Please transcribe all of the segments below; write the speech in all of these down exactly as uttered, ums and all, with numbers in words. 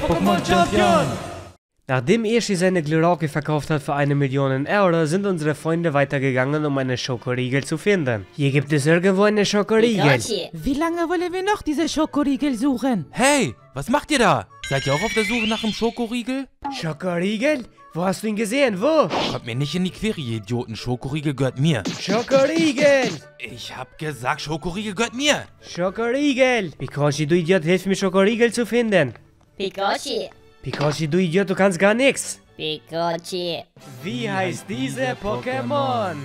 Pokémon Champion! Nachdem Ashi seine Glurake verkauft hat für eine Million Euro, sind unsere Freunde weitergegangen, um eine Schokoriegel zu finden. Hier gibt es irgendwo eine Schokoriegel. Wie lange wollen wir noch diese Schokoriegel suchen? Hey, was macht ihr da? Seid ihr auch auf der Suche nach einem Schokoriegel? Schokoriegel? Wo hast du ihn gesehen? Wo? Kommt mir nicht in die Quere, ihr Idioten. Schokoriegel gehört mir. Schokoriegel! Ich hab gesagt, Schokoriegel gehört mir. Schokoriegel! Pikoshi, du Idiot, hilf mir, Schokoriegel zu finden. Pikoshi! Pikachu, du Idiot, du kannst gar nichts. Pikachu. Wie heißt diese Pokémon?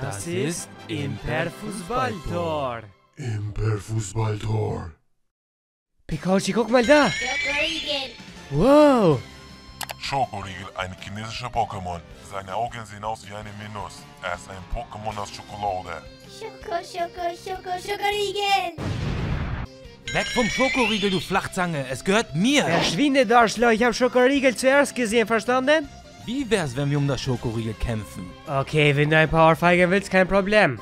Das ist Imperfusbaltor. Imperfusbaltor. Pikachu, guck mal da. Schokoriegel. Wow. Schokoriegel, ein chinesischer Pokémon. Seine Augen sehen aus wie eine Minus. Er ist ein Pokémon aus Schokolade. Schoko, Schoko, Schoko, Schokoriegel. Weg vom Schokoriegel, du Flachzange! Es gehört mir! Verschwinde, du Arschloch! Ich hab Schokoriegel zuerst gesehen, verstanden? Wie wär's, wenn wir um das Schokoriegel kämpfen? Okay, wenn du ein Powerfeiger willst, kein Problem.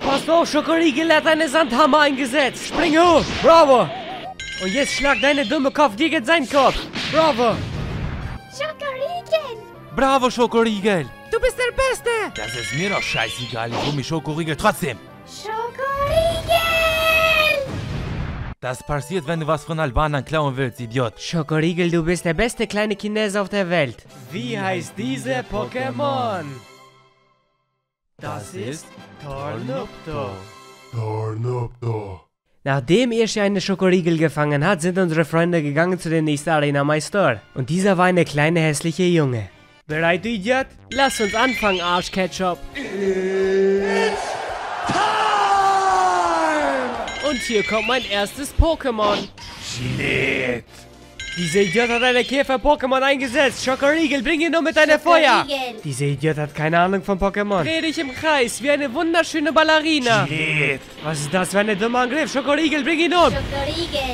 Pass auf, Schokoriegel hat einen Sandhammer eingesetzt! Spring hoch! Bravo! Und jetzt schlag deine dumme Kopf gegen seinen Kopf! Bravo! Schokoriegel! Bravo, Schokoriegel! Du bist der Beste! Das ist mir doch scheißegal, ich hol mir Schokoriegel trotzdem! Schokoriegel! Das passiert, wenn du was von Albanern klauen willst, Idiot. Schokoriegel, du bist der beste kleine Chinese auf der Welt. Wie heißt diese Pokémon? Das ist Tornupto. Tornupto. Nachdem Ashi eine Schokoriegel gefangen hat, sind unsere Freunde gegangen zu der nächsten Arena-Meister. Und dieser war eine kleine hässliche Junge. Bereit, du Idiot? Lass uns anfangen, Ash Ketchup. Und hier kommt mein erstes Pokémon. Schnitt. Dieser Idiot hat eine Käfer-Pokémon eingesetzt. Schokoriegel, bring ihn nur mit deiner Feuer. Dieser Idiot hat keine Ahnung von Pokémon. Dreh dich im Kreis wie eine wunderschöne Ballerina. Schnitt. Was ist das für ein dummer Angriff? Schokoriegel, bring ihn um. Schokoriegel.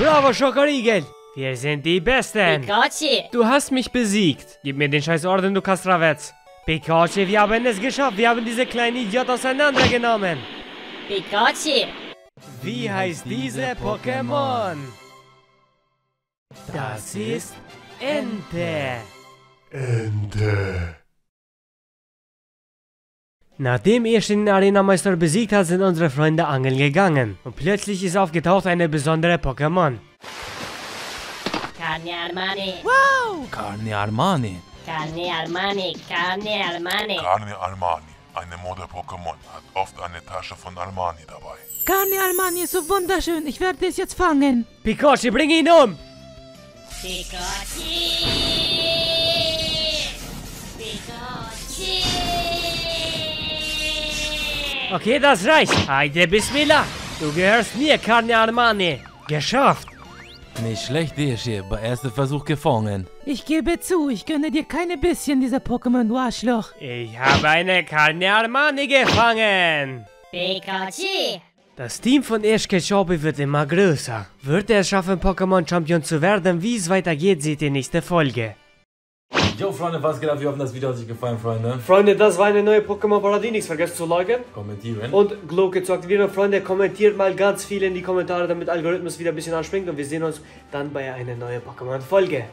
Bravo, Schokoriegel. Wir sind die Besten. Pikachu. Du hast mich besiegt. Gib mir den scheiß Orden, du Kastravets. Pikachu, wir haben es geschafft. Wir haben diese kleine Idiot auseinandergenommen. Pikachu. Wie heißt diese Pokémon? Das ist Ente. Ente. Nachdem Ash den Arenameister besiegt hat, sind unsere Freunde angeln gegangen. Und plötzlich ist aufgetaucht eine besondere Pokémon. Karni Armani. Wow! Karni Armani. Karni Armani, Karni Armani. Karni Armani. Eine Mode-Pokémon hat oft eine Tasche von Armani dabei. Karni Armani ist so wunderschön, ich werde es jetzt fangen. Pikoshi, bring ihn um! Pikoshi! Pikoshi! Okay, das reicht. Heide Bismillah, du gehörst mir, Karni Armani. Geschafft. Nicht schlecht, Ashi, bei ersten Versuch gefangen. Ich gebe zu, ich gönne dir keine bisschen dieser Pokémon, du Arschloch. Ich habe eine Karni Armani gefangen. Pikachu. Das Team von Ash Ketchobi wird immer größer. Wird er es schaffen, Pokémon-Champion zu werden? Wie es weitergeht, seht ihr nächste Folge. Jo Freunde, was geht ab? Wir hoffen, das Video hat euch gefallen, Freunde. Freunde, das war eine neue Pokémon Parodie. Nichts vergesst zu liken, kommentieren und Glocke zu aktivieren. Freunde, kommentiert mal ganz viel in die Kommentare, damit Algorithmus wieder ein bisschen anspringt. Und wir sehen uns dann bei einer neuen Pokémon Folge.